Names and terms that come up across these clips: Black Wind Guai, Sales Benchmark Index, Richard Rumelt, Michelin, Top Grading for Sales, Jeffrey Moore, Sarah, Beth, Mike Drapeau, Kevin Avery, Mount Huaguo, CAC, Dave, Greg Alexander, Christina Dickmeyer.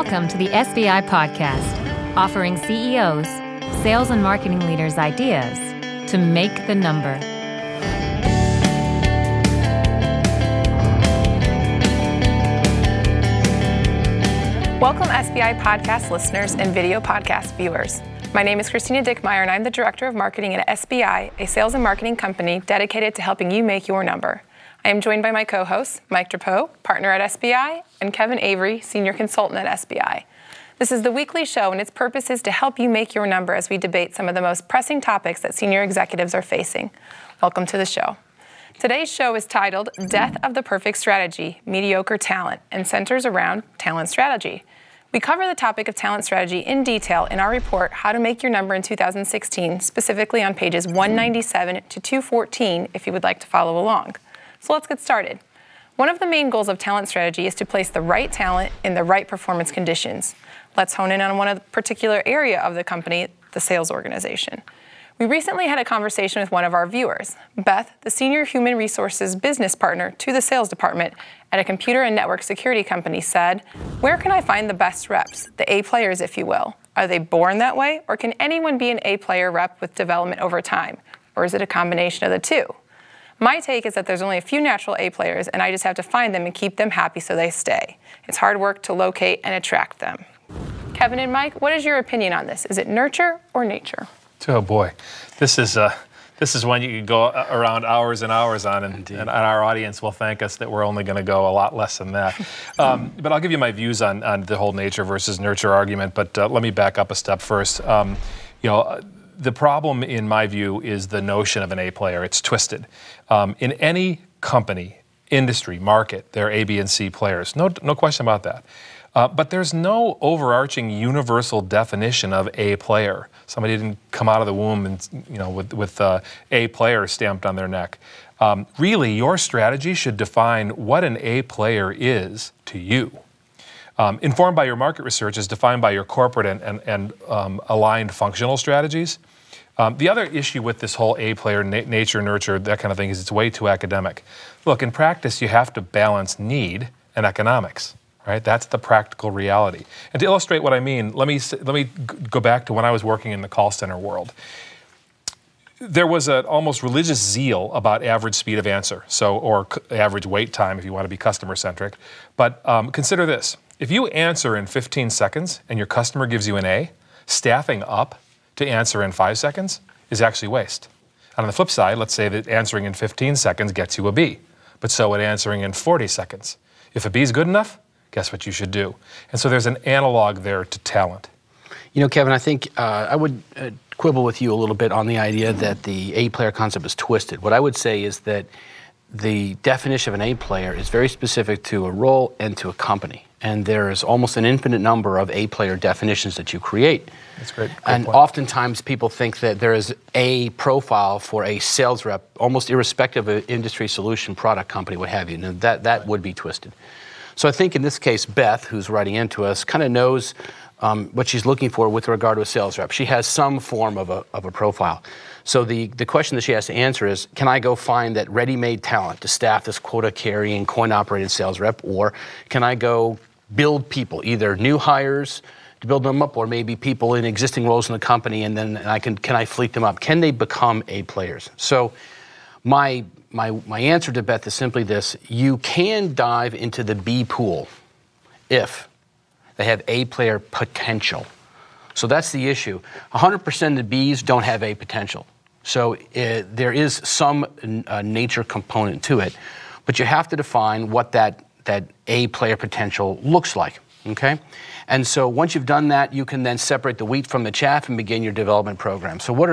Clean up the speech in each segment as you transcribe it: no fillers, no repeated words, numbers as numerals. Welcome to the SBI Podcast, offering CEOs, sales and marketing leaders ideas to make the number. Welcome SBI Podcast listeners and video podcast viewers. My name is Christina Dickmeyer and I'm the Director of Marketing at SBI, a sales and marketing company dedicated to helping you make your number. I am joined by my co-hosts, Mike Drapeau, partner at SBI, and Kevin Avery, senior consultant at SBI. This is the weekly show, and its purpose is to help you make your number as we debate some of the most pressing topics that senior executives are facing. Welcome to the show. Today's show is titled, Death of the Perfect Strategy, Mediocre Talent, and centers around talent strategy. We cover the topic of talent strategy in detail in our report, How to Make Your Number in 2016, specifically on pages 197 to 214, if you would like to follow along. So let's get started. One of the main goals of talent strategy is to place the right talent in the right performance conditions. Let's hone in on one particular area of the company, the sales organization. We recently had a conversation with one of our viewers, Beth, the senior human resources business partner to the sales department at a computer and network security company, said, "Where can I find the best reps, the A players, if you will? Are they born that way, or can anyone be an A player rep with development over time? Or is it a combination of the two? My take is that there's only a few natural A players, and I just have to find them and keep them happy so they stay. It's hard work to locate and attract them." Kevin and Mike, what is your opinion on this? Is it nurture or nature? Oh boy, this is one you could go around hours and hours on, and our audience will thank us that we're only going to go a lot less than that. But I'll give you my views on the whole nature versus nurture argument, but let me back up a step first. The problem, in my view, is the notion of an A player. It's twisted. In any company, industry, market, there are A, B, and C players. No question about that. But there's no overarching universal definition of A player. Somebody didn't come out of the womb and with A player stamped on their neck. Really, your strategy should define what an A player is to you. Informed by your market research is defined by your corporate and aligned functional strategies. The other issue with this whole A player, nature, nurture, that kind of thing, is it's way too academic. Look, in practice, you have to balance need and economics, right? That's the practical reality. And to illustrate what I mean, let me go back to when I was working in the call center world. There was an almost religious zeal about average speed of answer, or average wait time if you want to be customer-centric. But consider this. If you answer in 15 seconds and your customer gives you an A, staffing up to answer in 5 seconds is actually waste. And on the flip side, let's say that answering in 15 seconds gets you a B, but so would answering in 40 seconds. If a B is good enough, guess what you should do? And so there's an analog there to talent. You know, Kevin, I think I would quibble with you a little bit on the idea that the A player concept is twisted. What I would say is that the definition of an A player is very specific to a role and to a company. And there is almost an infinite number of A player definitions that you create. That's great. And oftentimes people think that there is a profile for a sales rep, almost irrespective of industry, solution, product, company, what have you. Now that would be twisted. So I think in this case, Beth, who's writing into us, kind of knows what she's looking for with regard to a sales rep. She has some form of a profile. So the question that she has to answer is, can I go find that ready-made talent to staff this quota-carrying, coin-operated sales rep, or can I go build people, either new hires to build them up, or maybe people in existing roles in the company, and then can I fleet them up? Can they become A players? So my answer to Beth is simply this: you can dive into the B pool if they have A player potential. So that's the issue. 100% of the Bs don't have A potential. So there is some nature component to it, but you have to define what that A player potential looks like, okay? And so once you've done that, you can then separate the wheat from the chaff and begin your development program. So what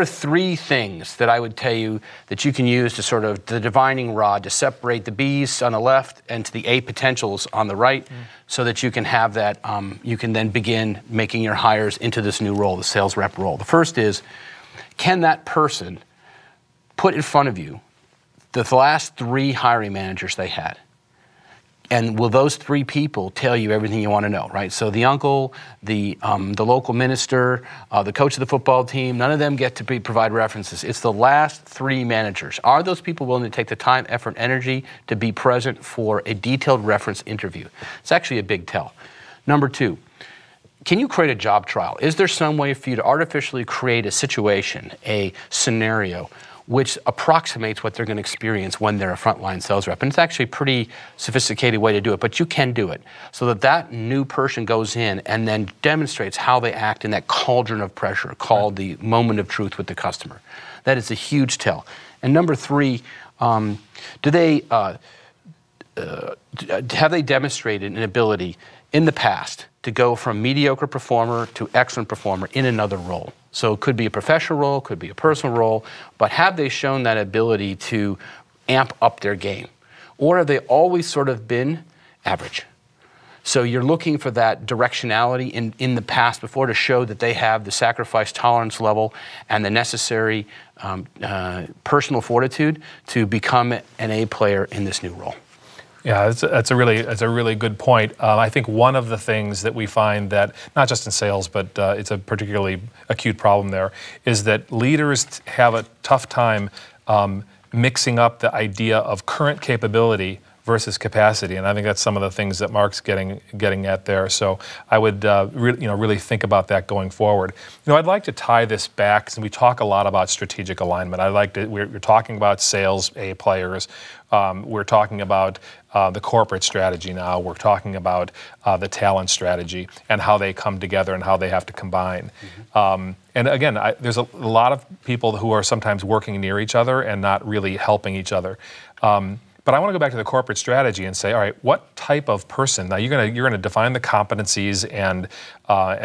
are three things that I would tell you that you can use to sort of the divining rod to separate the Bs on the left and to the A potentials on the right, so that you can have that, you can then begin making your hires into this new role, the sales rep role. The first is, can that person put in front of you the last three hiring managers they had? And will those three people tell you everything you want to know, right? So the uncle, the local minister, the coach of the football team, none of them get to provide references. It's the last three managers. Are those people willing to take the time, effort, energy to be present for a detailed reference interview? It's actually a big tell. Number two, can you create a job trial? Is there some way for you to artificially create a situation, a scenario, which approximates what they're going to experience when they're a frontline sales rep? And it's actually a pretty sophisticated way to do it, but you can do it so that that new person goes in and then demonstrates how they act in that cauldron of pressure called the moment of truth with the customer. That is a huge tell. And number three, have they demonstrated an ability in the past to go from mediocre performer to excellent performer in another role? So it could be a professional role, could be a personal role, but have they shown that ability to amp up their game? Or have they always sort of been average? So you're looking for that directionality in the past before to show that they have the sacrifice tolerance level and the necessary personal fortitude to become an A player in this new role. Yeah, that's a really good point. I think one of the things that we find that, not just in sales, but it's a particularly acute problem there, is that leaders have a tough time mixing up the idea of current capability versus capacity, and I think that's some of the things that Mark's getting at there. So I would really think about that going forward. You know, I'd like to tie this back, and we talk a lot about strategic alignment. We're talking about sales A players. We're talking about the corporate strategy now. We're talking about the talent strategy and how they come together and how they have to combine. Mm-hmm. And again, there's a lot of people who are sometimes working near each other and not really helping each other. But I want to go back to the corporate strategy and say, all right, what type of person? Now you're gonna define the competencies and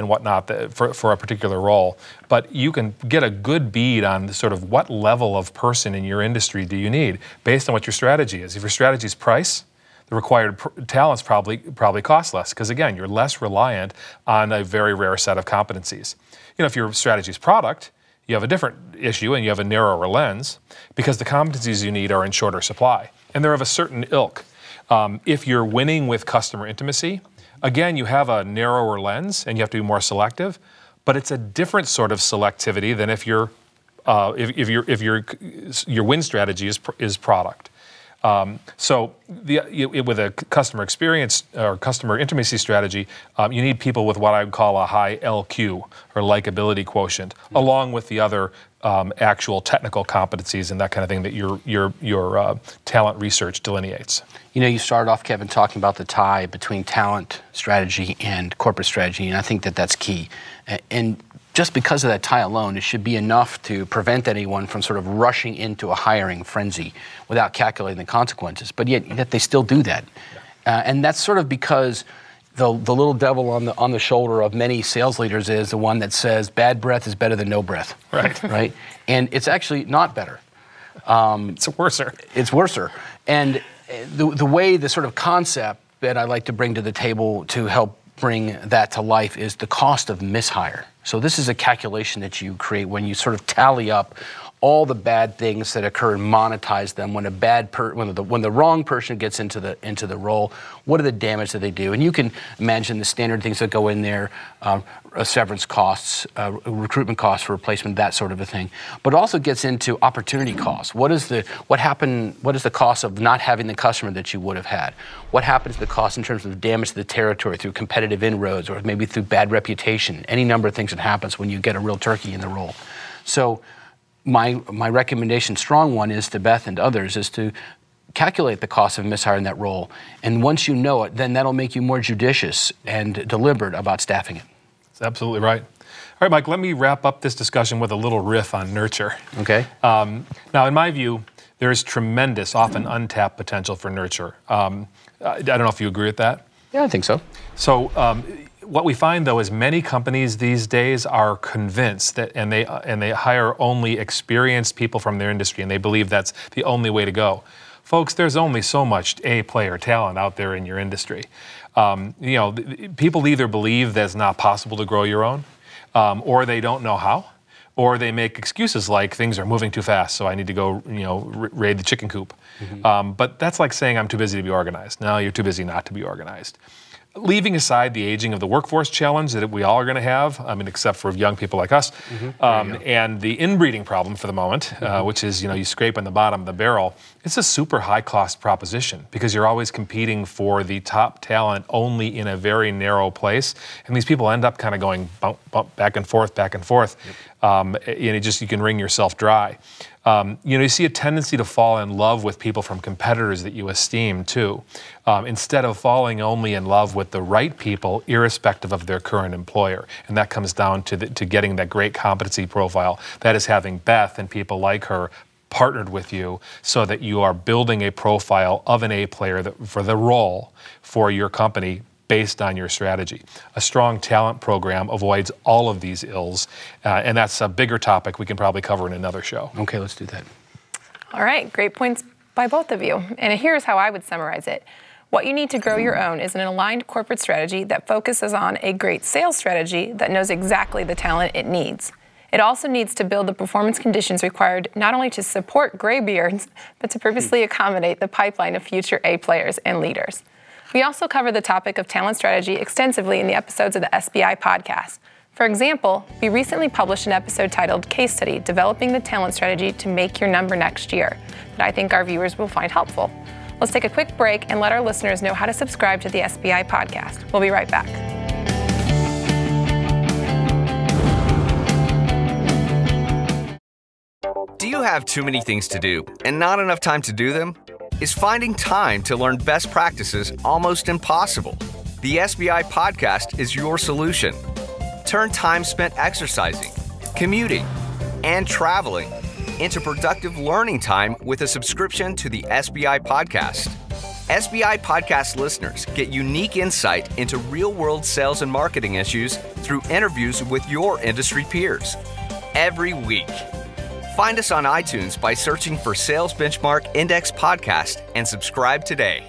whatnot that, for a particular role. But you can get a good bead on sort of what level of person in your industry do you need based on what your strategy is. If your strategy is price, the required talents probably cost less because again, you're less reliant on a very rare set of competencies. You know, if your strategy is product, you have a different issue and you have a narrower lens because the competencies you need are in shorter supply. And they're of a certain ilk. If you're winning with customer intimacy, again, you have a narrower lens and you have to be more selective, but it's a different sort of selectivity than if your win strategy is product. With a customer experience or customer intimacy strategy, you need people with what I would call a high LQ or likability quotient, along with the other actual technical competencies and that kind of thing that your talent research delineates. You know, you started off, Kevin, talking about the tie between talent strategy and corporate strategy, and I think that that's key. And just because of that tie alone, it should be enough to prevent anyone from sort of rushing into a hiring frenzy without calculating the consequences, but yet they still do that. Yeah. And that's sort of because the little devil on the shoulder of many sales leaders is the one that says bad breath is better than no breath. Right. Right? And it's actually not better. It's worser. It's worser. And the way, the sort of concept that I like to bring to the table to help bring that to life is the cost of mishire. So this is a calculation that you create when you sort of tally up all the bad things that occur and monetize them when a when the wrong person gets into the role. What are the damage that they do? And you can imagine the standard things that go in there, severance costs, recruitment costs for replacement, that sort of a thing. But also gets into opportunity costs. What is the cost of not having the customer that you would have had? What happens to the cost in terms of damage to the territory through competitive inroads or maybe through bad reputation? Any number of things that happens when you get a real turkey in the role. So my recommendation, strong one, is to Beth and others, is to calculate the cost of mishire in that role. And once you know it, then that'll make you more judicious and deliberate about staffing it. That's absolutely right. All right, Mike, let me wrap up this discussion with a little riff on nurture. Okay. Now, in my view, there is tremendous, often untapped potential for nurture. I don't know if you agree with that. Yeah, I think so. So, what we find, though, is many companies these days are convinced that, and they hire only experienced people from their industry, and they believe that's the only way to go. Folks, there's only so much A-player talent out there in your industry. You know, people either believe that it's not possible to grow your own, or they don't know how, or they make excuses like things are moving too fast, so I need to go, raid the chicken coop. Mm-hmm. But that's like saying I'm too busy to be organized. No, you're too busy not to be organized. Leaving aside the aging of the workforce challenge that we all are going to have, I mean, except for young people like us, and the inbreeding problem for the moment, which is, you scrape on the bottom of the barrel, It's a super high-cost proposition because you're always competing for the top talent only in a very narrow place, and these people end up kind of going bump, bump, back and forth, and it just, you can wring yourself dry. You know, you see a tendency to fall in love with people from competitors that you esteem too, instead of falling only in love with the right people, irrespective of their current employer. And that comes down to getting that great competency profile. That is having Beth and people like her partnered with you so that you are building a profile of an A player that, for the role for your company based on your strategy. A strong talent program avoids all of these ills, and that's a bigger topic we can probably cover in another show. Okay, let's do that. All right, great points by both of you. And here's how I would summarize it. What you need to grow your own is an aligned corporate strategy that focuses on a great sales strategy that knows exactly the talent it needs. It also needs to build the performance conditions required not only to support graybeards, but to purposely accommodate the pipeline of future A players and leaders. We also cover the topic of talent strategy extensively in the episodes of the SBI podcast. For example, we recently published an episode titled Case Study, Developing the Talent Strategy to Make Your Number Next Year, that I think our viewers will find helpful. Let's take a quick break and let our listeners know how to subscribe to the SBI podcast. We'll be right back. Do you have too many things to do and not enough time to do them? Is finding time to learn best practices almost impossible? The SBI podcast is your solution. Turn time spent exercising, commuting, and traveling into productive learning time with a subscription to the SBI podcast. SBI podcast listeners get unique insight into real-world sales and marketing issues through interviews with your industry peers every week. Find us on iTunes by searching for Sales Benchmark Index Podcast and subscribe today.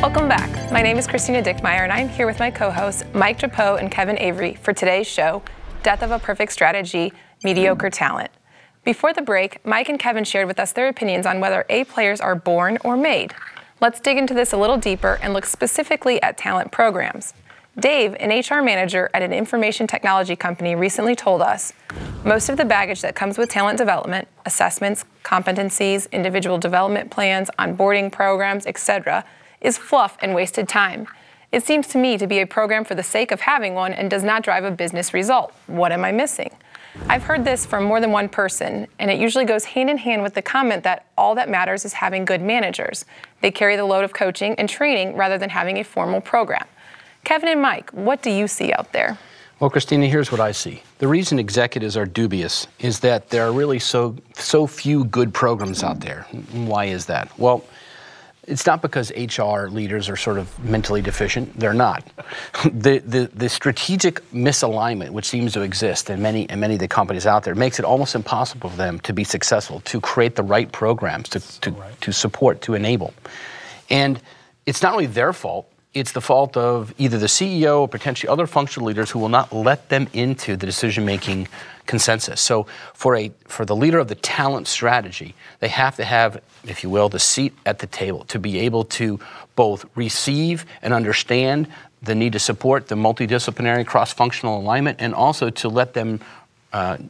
Welcome back. My name is Christina Dickmeyer, and I'm here with my co-hosts Mike Drapeau and Kevin Avery for today's show, Death of a Perfect Strategy, Mediocre Talent. Before the break, Mike and Kevin shared with us their opinions on whether A players are born or made. Let's dig into this a little deeper and look specifically at talent programs. Dave, an HR manager at an information technology company, recently told us, most of the baggage that comes with talent development, assessments, competencies, individual development plans, onboarding programs, etc., is fluff and wasted time. It seems to me to be a program for the sake of having one and does not drive a business result. What am I missing? I've heard this from more than one person, and it usually goes hand in hand with the comment that all that matters is having good managers. They carry the load of coaching and training rather than having a formal program. Kevin and Mike, what do you see out there? Well, Christina, here's what I see. The reason executives are dubious is that there are really so few good programs out there. Why is that? Well, it's not because HR leaders are sort of mentally deficient. They're not. The strategic misalignment which seems to exist in many of the companies out there makes it almost impossible for them to be successful, to create the right programs, to support, to enable. And it's not only their fault, it's the fault of either the CEO or potentially other functional leaders who will not let them into the decision-making consensus. So for the leader of the talent strategy, they have to have, if you will, the seat at the table to be able to both receive and understand the need to support the multidisciplinary cross-functional alignment, and also to let them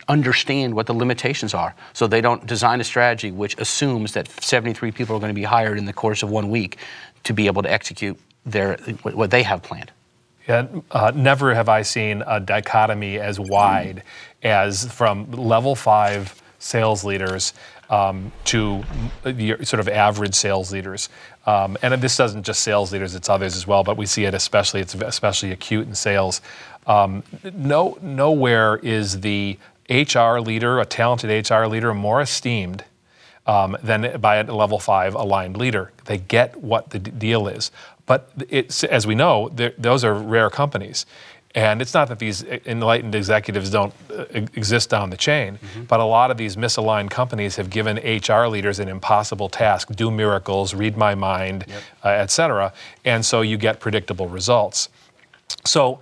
understand what the limitations are, so they don't design a strategy which assumes that 73 people are going to be hired in the course of 1 week to be able to execute what they have planned. Yeah, never have I seen a dichotomy as wide as from level 5 sales leaders to the sort of average sales leaders. And this doesn't just sales leaders, it's others as well, but we see it especially, it's especially acute in sales. Nowhere is the HR leader, a talented HR leader, more esteemed than by a level 5 aligned leader. They get what the deal is. But it's, as we know, those are rare companies. And it's not that these enlightened executives don't exist down the chain, but a lot of these misaligned companies have given HR leaders an impossible task, do miracles, read my mind, et cetera. And so you get predictable results. So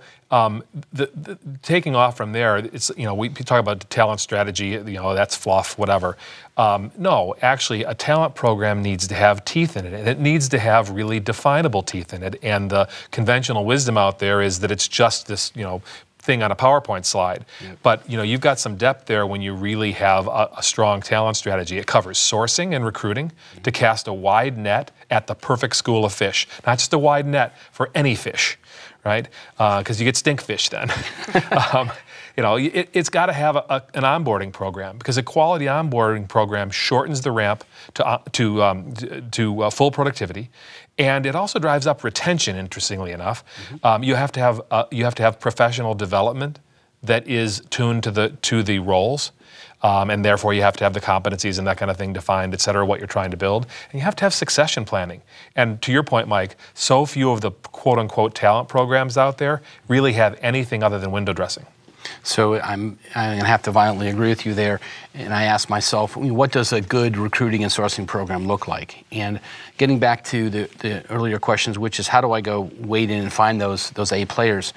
taking off from there, it's, you know, we talk about talent strategy, you know, that's fluff, whatever. No, actually, a talent program needs to have teeth in it, and it needs to have really definable teeth in it. And the conventional wisdom out there is that it's just this, you know, thing on a PowerPoint slide. Yep. But you know, you've got some depth there when you really have a strong talent strategy. It covers sourcing and recruiting to cast a wide net at the perfect school of fish. Not just a wide net, for any fish, right? Because you get stink fish then. You know, it's got to have an onboarding program, because a quality onboarding program shortens the ramp to full productivity, and it also drives up retention. Interestingly enough, you have to have professional development that is tuned to the roles, and therefore you have to have the competencies and that kind of thing defined, et cetera, what you're trying to build, and you have to have succession planning. And to your point, Mike, so few of the quote unquote talent programs out there really have anything other than window dressing. So I'm going to have to violently agree with you there. And I ask myself, what does a good recruiting and sourcing program look like? And getting back to the earlier questions, which is how do I go wade in and find those A players?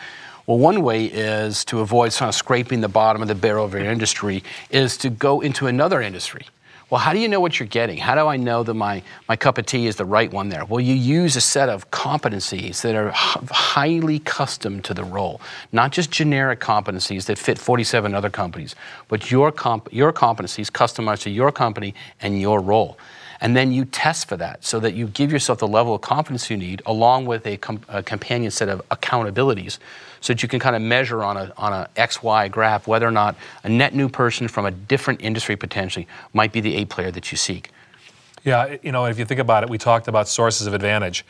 Well, one way is to avoid sort of scraping the bottom of the barrel of your industry is to go into another industry. Well, how do you know what you're getting? How do I know that my cup of tea is the right one there? Well, you use a set of competencies that are highly custom to the role, not just generic competencies that fit 47 other companies, but your competencies customized to your company and your role. And then you test for that so that you give yourself the level of confidence you need, along with a companion set of accountabilities, so that you can kind of measure on a XY graph whether or not a net new person from a different industry potentially might be the A player that you seek. Yeah, you know, if you think about it, we talked about sources of advantage,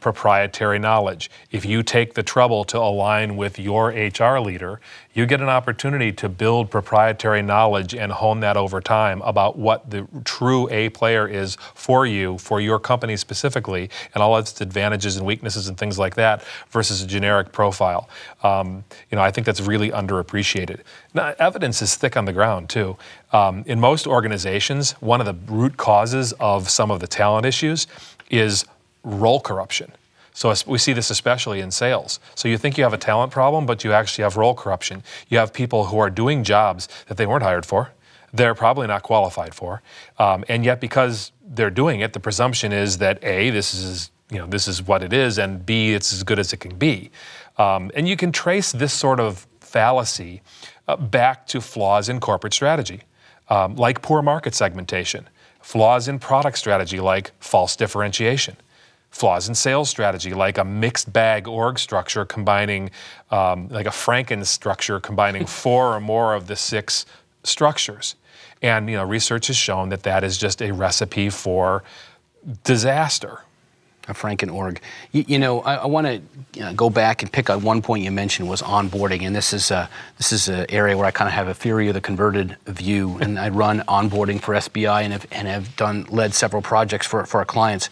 proprietary knowledge. If you take the trouble to align with your HR leader, you get an opportunity to build proprietary knowledge and hone that over time about what the true A player is for you, for your company specifically, and all its advantages and weaknesses and things like that, versus a generic profile. You know, I think that's really underappreciated. Now, evidence is thick on the ground too. In most organizations, one of the root causes of some of the talent issues is role corruption. So we see this especially in sales. So you think you have a talent problem, but you actually have role corruption. You have people who are doing jobs that they weren't hired for, they're probably not qualified for, and yet because they're doing it, the presumption is that A, this is what it is, and B, it's as good as it can be. And you can trace this sort of fallacy back to flaws in corporate strategy, like poor market segmentation, flaws in product strategy, like false differentiation, flaws in sales strategy, like a mixed bag org structure combining, like a Franken structure combining four or more of the six structures. And you know, research has shown that that is just a recipe for disaster. A Franken org. You know, I want to go back and pick on one point you mentioned was onboarding, and this is an area where I kind of have a theory of the converted view, and I run onboarding for SBI and have led several projects for our clients.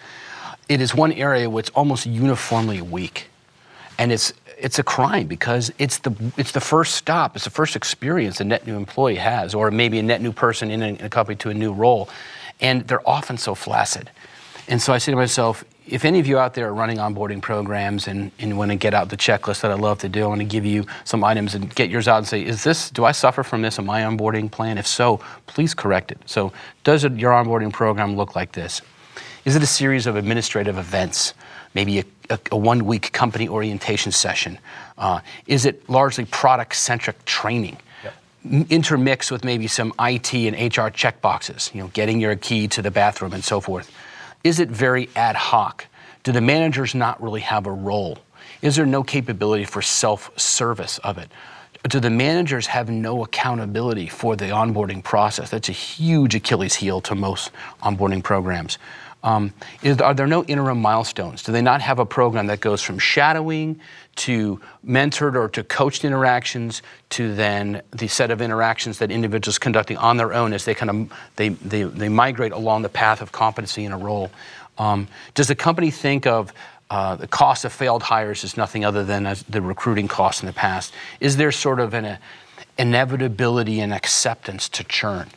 It is one area where it's almost uniformly weak, and it's a crime because it's the first stop, it's the first experience a net new employee has, or maybe a net new person in a company to a new role, and they're often so flaccid. And so I say to myself, if any of you out there are running onboarding programs and want to get out the checklist that I love to do, I want to give you some items and get yours out and say, do I suffer from this in my onboarding plan? If so, please correct it. So does your onboarding program look like this? Is it a series of administrative events, maybe a one-week company orientation session? Is it largely product-centric training? Yep. Intermixed with maybe some IT and HR checkboxes, you know, getting your key to the bathroom and so forth. Is it very ad hoc? Do the managers not really have a role? Is there no capability for self-service of it? Do the managers have no accountability for the onboarding process? That's a huge Achilles heel to most onboarding programs. Are there no interim milestones? Do they not have a program that goes from shadowing to mentored or to coached interactions to then the set of interactions that individuals conducting on their own as they kind of they migrate along the path of competency in a role? Does the company think of the cost of failed hires as nothing other than as the recruiting costs in the past? Is there sort of an inevitability and acceptance to churn?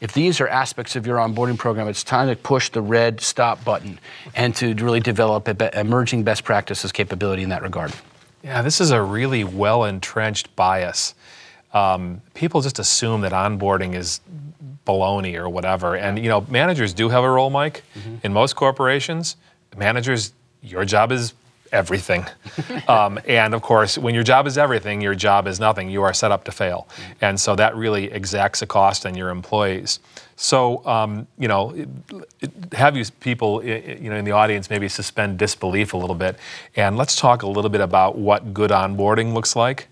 If these are aspects of your onboarding program, it's time to push the red stop button and to really develop emerging best practices capability in that regard. Yeah, this is a really well-entrenched bias. People just assume that onboarding is baloney or whatever. And you know, managers do have a role, Mike. Mm-hmm. In most corporations, managers, your job is everything. And of course, when your job is everything, your job is nothing. You are set up to fail. And so that really exacts a cost on your employees. So, you know, have you people, you know, in the audience maybe suspend disbelief a little bit. And let's talk a little bit about what good onboarding looks like.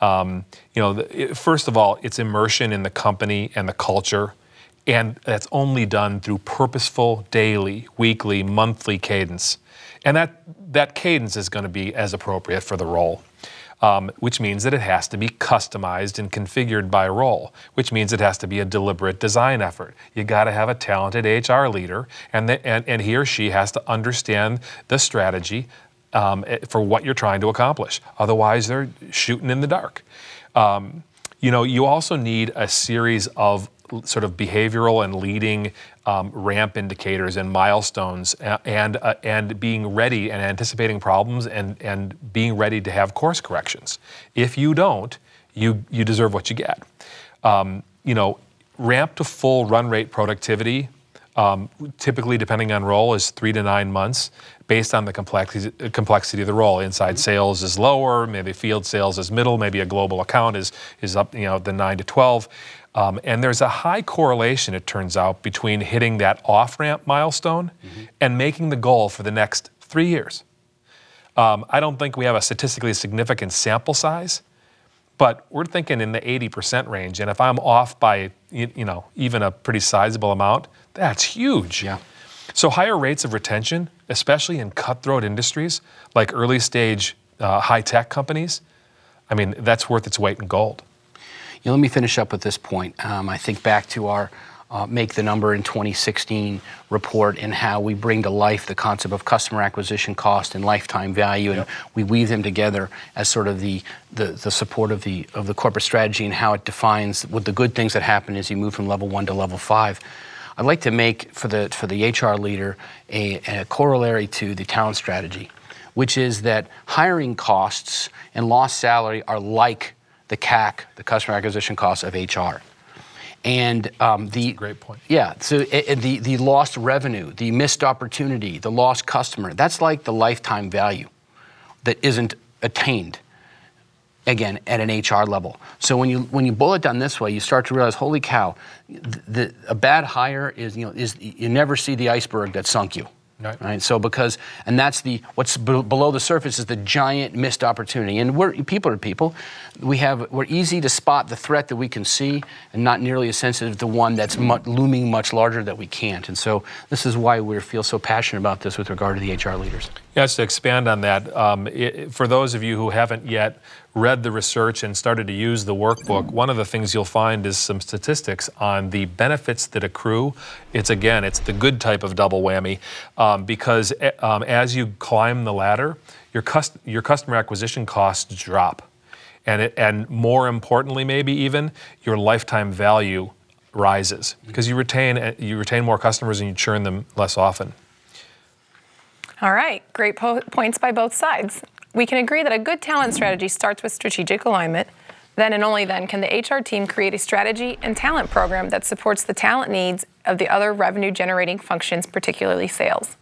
You know, first of all, it's immersion in the company and the culture. And that's only done through purposeful daily, weekly, monthly cadence. And that cadence is going to be as appropriate for the role, which means that it has to be customized and configured by role, which means it has to be a deliberate design effort. You got to have a talented HR leader, and he or she has to understand the strategy for what you're trying to accomplish. Otherwise, they're shooting in the dark. You know, you also need a series of sort of behavioral and leading ramp indicators and milestones, and being ready and anticipating problems, and being ready to have course corrections. If you don't, you deserve what you get. You know, ramp to full run rate productivity, typically depending on role, is 3 to 9 months based on the complexity of the role. Inside sales is lower, maybe field sales is middle, maybe a global account is up, you know, the 9 to 12. And there's a high correlation, it turns out, between hitting that off-ramp milestone and making the goal for the next 3 years. I don't think we have a statistically significant sample size, but we're thinking in the 80% range. And if I'm off by, you know, even a pretty sizable amount, that's huge. Yeah. So higher rates of retention, especially in cutthroat industries like early stage high-tech companies, I mean, that's worth its weight in gold. You know, let me finish up with this point. I think back to our Make the Number in 2016 report, and how we bring to life the concept of customer acquisition cost and lifetime value, and we weave them together as sort of the support of the corporate strategy, and how it defines what the good things that happen as you move from level 1 to level 5. I'd like to make, for the HR leader, a corollary to the talent strategy, which is that hiring costs and lost salary are like the CAC, the customer acquisition costs of HR. And the great point. Yeah, so the lost revenue, the missed opportunity, the lost customer, that's like the lifetime value that isn't attained, again, at an HR level. So when you boil it down this way, you start to realize, holy cow, a bad hire is, you know, you never see the iceberg that sunk you. Right. Right. So and that's what's below the surface is the giant missed opportunity. And people are people. We're easy to spot the threat that we can see, and not nearly as sensitive to one that's looming much larger that we can't. And so this is why we feel so passionate about this with regard to the HR leaders. Yes, to expand on that, for those of you who haven't yet read the research and started to use the workbook, one of the things you'll find is some statistics on the benefits that accrue. It's the good type of double whammy, because as you climb the ladder, your customer acquisition costs drop. And more importantly, maybe even, your lifetime value rises, because you retain more customers and you churn them less often. All right, great points by both sides. We can agree that a good talent strategy starts with strategic alignment. Then and only then can the HR team create a strategy and talent program that supports the talent needs of the other revenue-generating functions, particularly sales.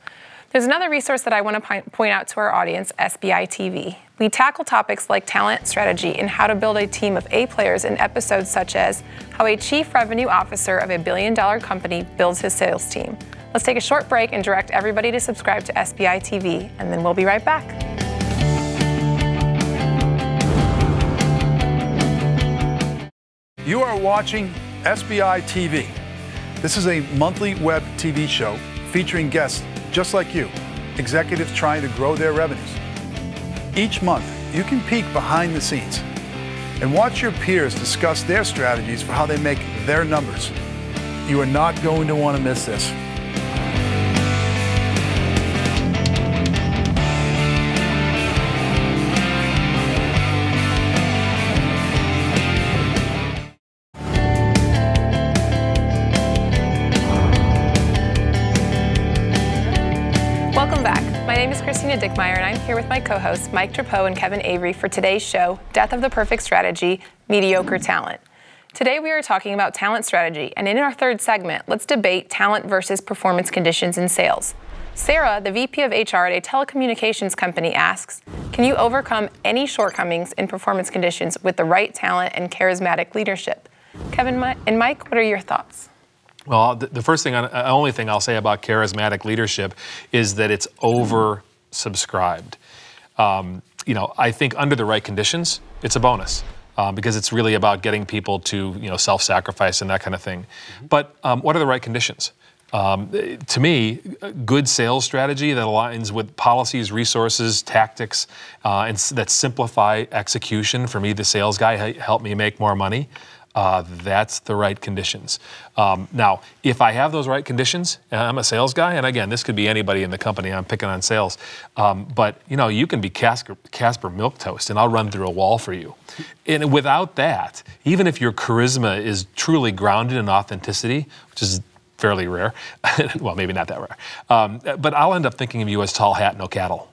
There's another resource that I want to point out to our audience, SBI TV. We tackle topics like talent strategy and how to build a team of A players in episodes such as how a chief revenue officer of a $1 billion company builds his sales team. Let's take a short break and direct everybody to subscribe to SBI TV, and then we'll be right back. You are watching SBI TV. This is a monthly web TV show featuring guests just like you, executives trying to grow their revenues. Each month, you can peek behind the scenes and watch your peers discuss their strategies for how they make their numbers. You are not going to want to miss this. Christina Dickmeyer, and I'm here with my co-hosts Mike Drapeau and Kevin Avery for today's show, Death of the Perfect Strategy, Mediocre Talent. Today we are talking about talent strategy, and in our third segment, let's debate talent versus performance conditions in sales. Sarah, the VP of HR at a telecommunications company, asks, can you overcome any shortcomings in performance conditions with the right talent and charismatic leadership? Kevin and Mike, what are your thoughts? Well, the first thing, the only thing I'll say about charismatic leadership is that it's oversubscribed. You know, I think under the right conditions, it's a bonus. Because it's really about getting people to, self-sacrifice and that kind of thing. But what are the right conditions? To me, a good sales strategy that aligns with policies, resources, tactics, and that simplify execution for me, the sales guy, help me make more money. That's the right conditions. Now, if I have those right conditions, and I'm a sales guy, and again, this could be anybody in the company, I'm picking on sales, but you know, you can be Casper Milquetoast, and I'll run through a wall for you. And without that, even if your charisma is truly grounded in authenticity, which is fairly rare, well, maybe not that rare, but I'll end up thinking of you as tall hat, no cattle.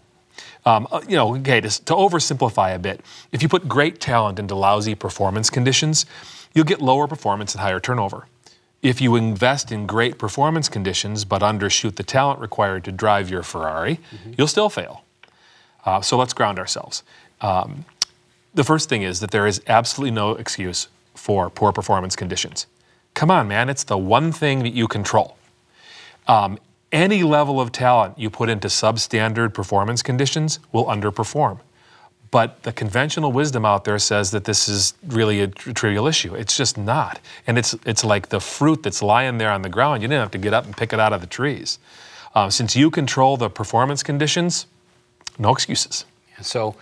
You know, okay, to oversimplify a bit, if you put great talent into lousy performance conditions, you'll get lower performance and higher turnover. If you invest in great performance conditions but undershoot the talent required to drive your Ferrari, you'll still fail. So let's ground ourselves. The first thing is that there is absolutely no excuse for poor performance conditions. Come on, man, it's the one thing that you control. Any level of talent you put into substandard performance conditions will underperform. But the conventional wisdom out there says that this is really a trivial issue. It's just not. And it's like the fruit that's lying there on the ground. You didn't have to get up and pick it out of the trees. Since you control the performance conditions, no excuses. Yeah, so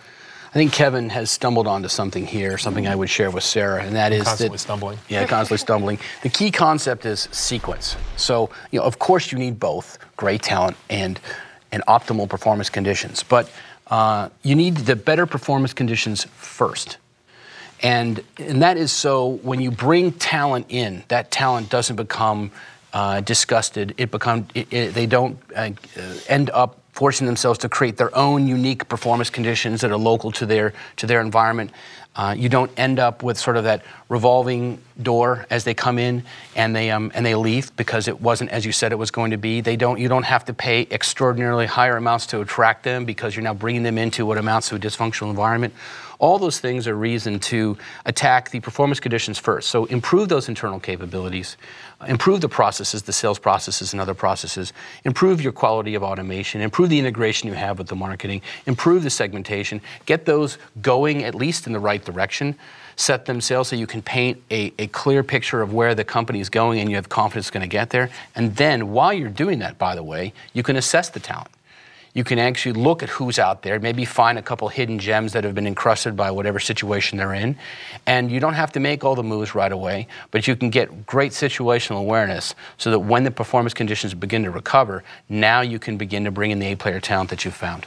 I think Kevin has stumbled onto something here, something I would share with Sarah, and that is constantly stumbling. Yeah, constantly stumbling. The key concept is sequence. So, you know, of course you need both great talent and optimal performance conditions. But you need the better performance conditions first. And that is so when you bring talent in, that talent doesn't become disgusted. They don't end up forcing themselves to create their own unique performance conditions that are local to their environment. You don't end up with sort of that revolving door as they come in and they leave because it wasn't as you said it was going to be. You don't have to pay extraordinarily higher amounts to attract them because you're now bringing them into what amounts to a dysfunctional environment. All those things are reason to attack the performance conditions first. So improve those internal capabilities, improve the processes, the sales processes and other processes, improve your quality of automation, improve the integration you have with the marketing, improve the segmentation, get those going at least in the right direction, set them sales so you can paint a clear picture of where the company is going and you have confidence it's going to get there. And then while you're doing that, by the way, you can assess the talent. You can actually look at who's out there, maybe find a couple hidden gems that have been encrusted by whatever situation they're in. And you don't have to make all the moves right away, but you can get great situational awareness so that when the performance conditions begin to recover, now you can begin to bring in the A-player talent that you've found.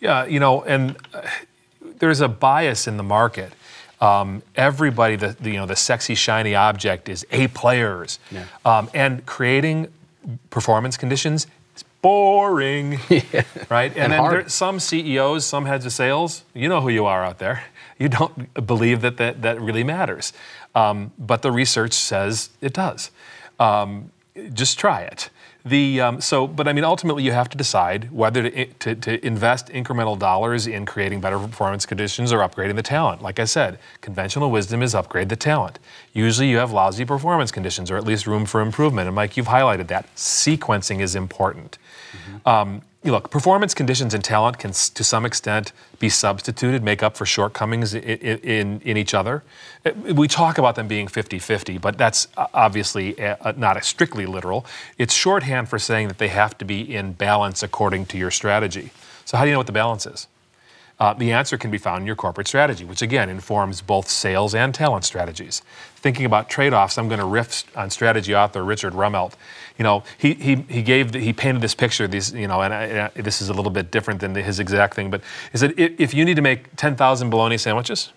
Yeah, you know, and there's a bias in the market. Everybody, the sexy, shiny object is A-players. Yeah. And creating performance conditions boring, yeah. Right? And then there's some CEOs, some heads of sales, you know who you are out there. You don't believe that really matters. But the research says it does. Just try it. But I mean, ultimately you have to decide whether to invest incremental dollars in creating better performance conditions or upgrading the talent. Like I said, conventional wisdom is upgrade the talent. Usually you have lousy performance conditions or at least room for improvement. And Mike, you've highlighted that. Sequencing is important. Look, performance conditions and talent can, to some extent, be substituted, make up for shortcomings in each other. We talk about them being 50-50, but that's obviously not a strictly literal. It's shorthand for saying that they have to be in balance according to your strategy. So how do you know what the balance is? The answer can be found in your corporate strategy, which again informs both sales and talent strategies. Thinking about trade-offs, I'm going to riff on strategy author Richard Rumelt. You know, he painted this picture. This is a little bit different than his exact thing, but is that if you need to make 10,000 bologna sandwiches,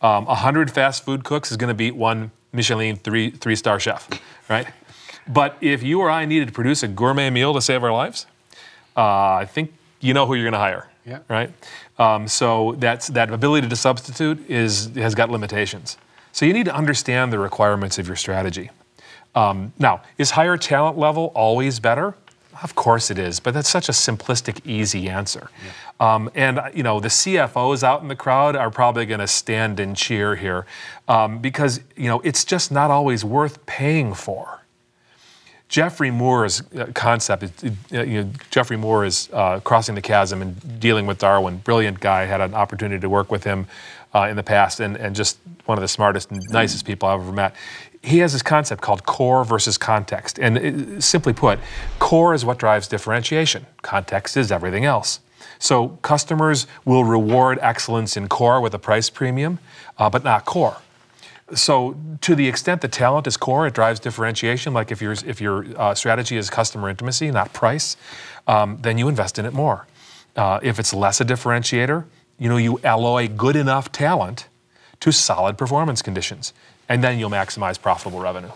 100 fast food cooks is going to beat one Michelin three-star chef, right? But if you or I needed to produce a gourmet meal to save our lives, I think you know who you're going to hire. Yeah. Right? So that ability to substitute has got limitations. So you need to understand the requirements of your strategy. Now, is higher talent level always better? Of course it is, but that's such a simplistic, easy answer. Yeah. And you know, the CFOs out in the crowd are probably going to stand and cheer here because you know it's just not always worth paying for. Jeffrey Moore's concept, you know, Jeffrey Moore is crossing the chasm and dealing with Darwin. Brilliant guy. Had an opportunity to work with him in the past, and just one of the smartest and nicest people I've ever met. He has this concept called core versus context. And it, simply put, core is what drives differentiation. Context is everything else. So customers will reward excellence in core with a price premium, but not core. So to the extent the talent is core, it drives differentiation. Like if your strategy is customer intimacy, not price, then you invest in it more. If it's less a differentiator, you know, you alloy good enough talent to solid performance conditions. And then you'll maximize profitable revenue.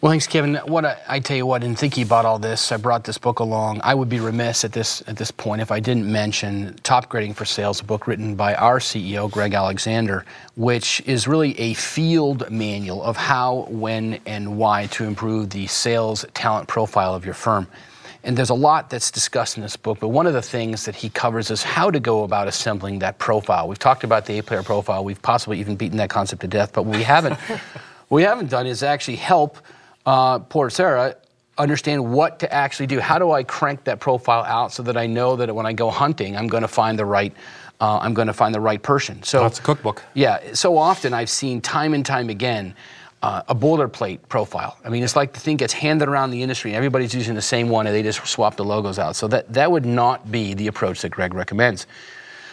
Well, thanks, Kevin. What I tell you what, in thinking about all this, I brought this book along. I would be remiss at this point if I didn't mention Top Grading for Sales, a book written by our CEO, Greg Alexander, which is really a field manual of how, when, and why to improve the sales talent profile of your firm. And there's a lot that's discussed in this book, but one of the things that he covers is how to go about assembling that profile. We've talked about the A-player profile. We've possibly even beaten that concept to death, but what we haven't, what we haven't done is actually help poor Sarah understand what to actually do. How do I crank that profile out so that I know that when I go hunting, I'm going to find the right person. So that's a cookbook. Yeah. So often I've seen time and time again a boilerplate profile. I mean, it's like the thing gets handed around the industry and everybody's using the same one and they just swap the logos out. So that would not be the approach that Greg recommends.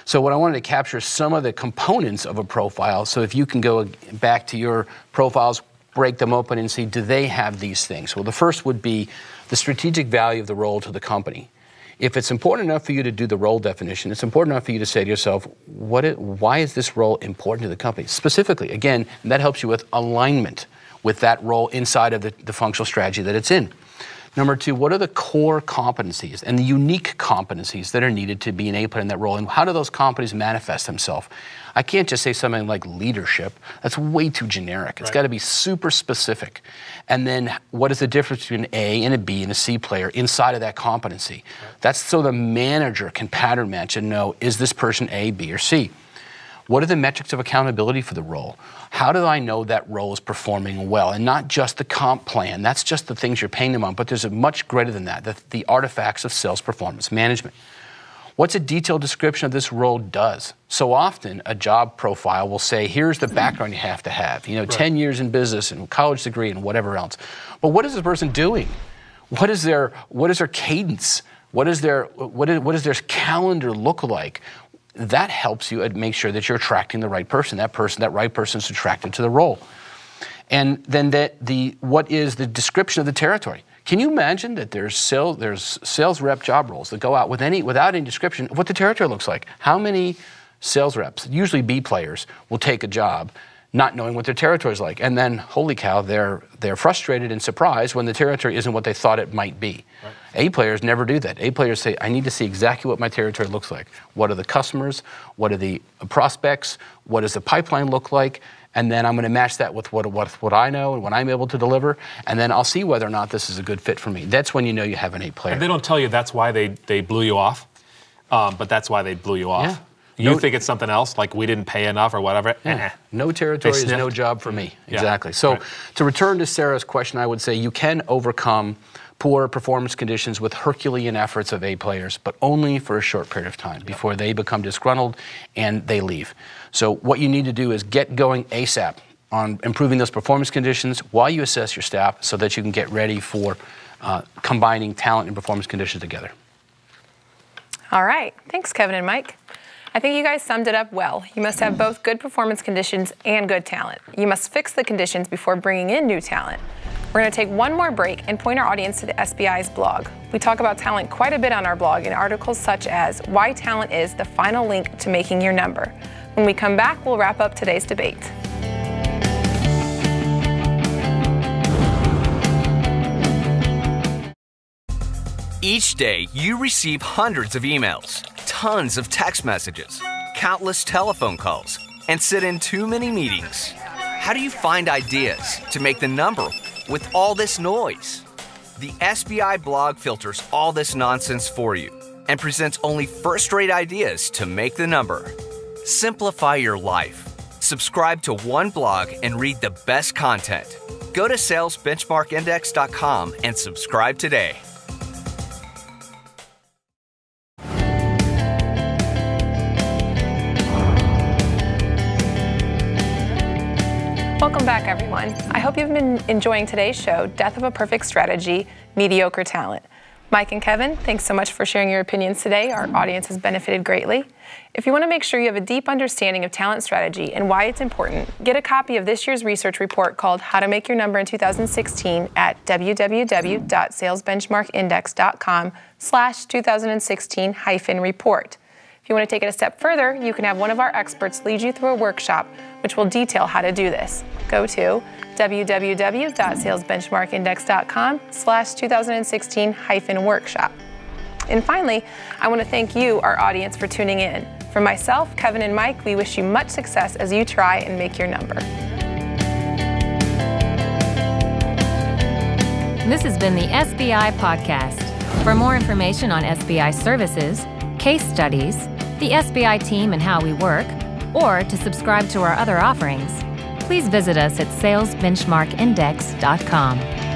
So what I wanted to capture some of the components of a profile. So if you can go back to your profiles, break them open and see, do they have these things? Well, the first would be the strategic value of the role to the company. If it's important enough for you to do the role definition, it's important enough for you to say to yourself, why is this role important to the company? Specifically, again, and that helps you with alignment with that role inside of the functional strategy that it's in. Number two, what are the core competencies and the unique competencies that are needed to be an A-player in that role? And how do those competencies manifest themselves? I can't just say something like leadership. That's way too generic. It's got to be super specific. And then what is the difference between an A and a B and a C player inside of that competency? Right. That's so the manager can pattern match and know, is this person A, B, or C? What are the metrics of accountability for the role? How do I know that role is performing well? And not just the comp plan. That's just the things you're paying them on, but there's a much greater than that, the artifacts of sales performance management. What's a detailed description of this role does? So often a job profile will say, here's the background you have to have, you know, right. 10 years in business and college degree and whatever else. But what is this person doing? What is their cadence? What does their calendar look like? That helps you make sure that you're attracting the right person. That right person is attracted to the role. And then what is the description of the territory? Can you imagine that there's sales rep job roles that go out without any description of what the territory looks like? How many sales reps, usually B players, will take a job not knowing what their territory is like? And then, holy cow, they're frustrated and surprised when the territory isn't what they thought it might be. Right. A players never do that. A players say, I need to see exactly what my territory looks like. What are the customers? What are the prospects? What does the pipeline look like? And then I'm going to match that with what I know and what I'm able to deliver. And then I'll see whether or not this is a good fit for me. That's when you know you have an A player. And they don't tell you that's why they blew you off, but that's why they blew you off. Yeah. You think it's something else, like we didn't pay enough or whatever? Yeah. No territory is no job for me. Yeah. Exactly. So to return to Sarah's question, I would say you can overcome poor performance conditions with Herculean efforts of A players, but only for a short period of time before they become disgruntled and they leave. So what you need to do is get going ASAP on improving those performance conditions while you assess your staff so that you can get ready for combining talent and performance conditions together. All right. Thanks, Kevin and Mike. I think you guys summed it up well. You must have both good performance conditions and good talent. You must fix the conditions before bringing in new talent. We're going to take one more break and point our audience to the SBI's blog. We talk about talent quite a bit on our blog in articles such as Why Talent is the Final Link to Making Your Number. When we come back, we'll wrap up today's debate. Each day, you receive hundreds of emails, tons of text messages, countless telephone calls, and sit in too many meetings. How do you find ideas to make the number with all this noise? The SBI blog filters all this nonsense for you and presents only first-rate ideas to make the number. Simplify your life. Subscribe to one blog and read the best content. Go to salesbenchmarkindex.com and subscribe today. Welcome back, everyone. I hope you've been enjoying today's show, Death of a Perfect Strategy, Mediocre Talent. Mike and Kevin, thanks so much for sharing your opinions today. Our audience has benefited greatly. If you want to make sure you have a deep understanding of talent strategy and why it's important, get a copy of this year's research report called How to Make Your Number in 2016 at www.salesbenchmarkindex.com/2016-report. If you want to take it a step further, you can have one of our experts lead you through a workshop which will detail how to do this. Go to www.salesbenchmarkindex.com/2016-workshop. And finally, I want to thank you, our audience, for tuning in. From myself, Kevin, and Mike, we wish you much success as you try and make your number. This has been the SBI Podcast. For more information on SBI services, case studies, the SBI team and how we work, or to subscribe to our other offerings, please visit us at salesbenchmarkindex.com.